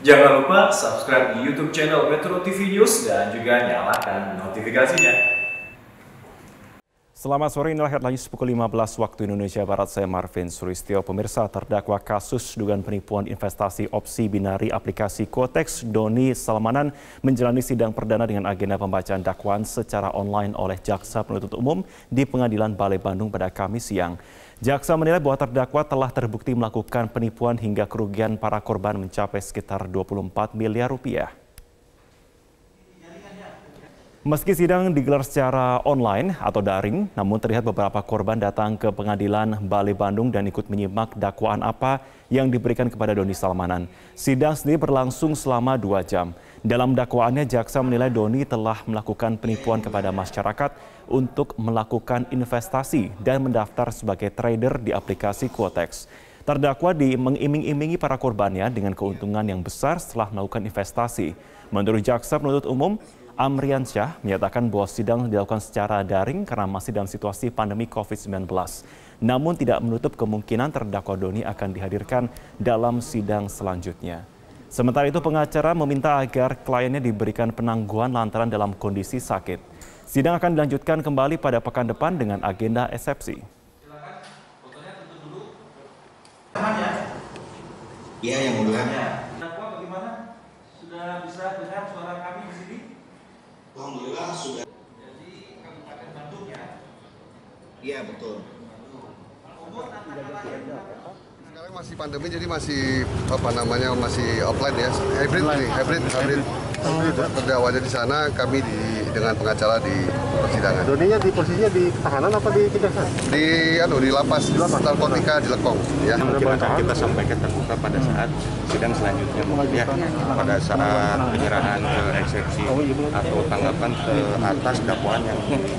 Jangan lupa subscribe di YouTube channel METRO TV News dan juga nyalakan notifikasinya. Selamat sore, inilah headline pukul 15 waktu Indonesia Barat. Saya Marvin Suristio. Pemirsa, terdakwa kasus dugaan penipuan investasi opsi binari aplikasi Quotex, Doni Salmanan menjalani sidang perdana dengan agenda pembacaan dakwaan secara online oleh Jaksa Penuntut Umum di Pengadilan Bale Bandung pada Kamis siang. Jaksa menilai bahwa terdakwa telah terbukti melakukan penipuan hingga kerugian para korban mencapai sekitar 24 miliar rupiah. Meski sidang digelar secara online atau daring, namun terlihat beberapa korban datang ke Pengadilan Bale Bandung dan ikut menyimak dakwaan apa yang diberikan kepada Doni Salmanan. Sidang sendiri berlangsung selama 2 jam. Dalam dakwaannya, jaksa menilai Doni telah melakukan penipuan kepada masyarakat untuk melakukan investasi dan mendaftar sebagai trader di aplikasi Quotex. Terdakwa mengiming-imingi para korbannya dengan keuntungan yang besar setelah melakukan investasi. Menurut Jaksa Penuntut Umum, Amriansyah menyatakan bahwa sidang dilakukan secara daring karena masih dalam situasi pandemi COVID-19. Namun tidak menutup kemungkinan terdakwa Doni akan dihadirkan dalam sidang selanjutnya. Sementara itu, pengacara meminta agar kliennya diberikan penangguhan lantaran dalam kondisi sakit. Sidang akan dilanjutkan kembali pada pekan depan dengan agenda eksepsi. Iya, yang mulia. Terdakwa bagaimana? Sudah bisa dengar suara kami di sini? Alhamdulillah sudah. Jadi Kabupaten Bandung ya? Iya, betul. Umur sekarang masih pandemi, jadi masih masih offline ya. Hybrid. Terdakwanya di sana, kami dengan pengacara di persidangan. Doninya di posisinya di tahanan apa di kejaksaan? Di lapas Stalkonika di Lekong. Ya. Kita sampaikan terbuka pada saat sidang selanjutnya, ya, pada saat penyerahan eksepsi atau tanggapan ke atas dakwaannya.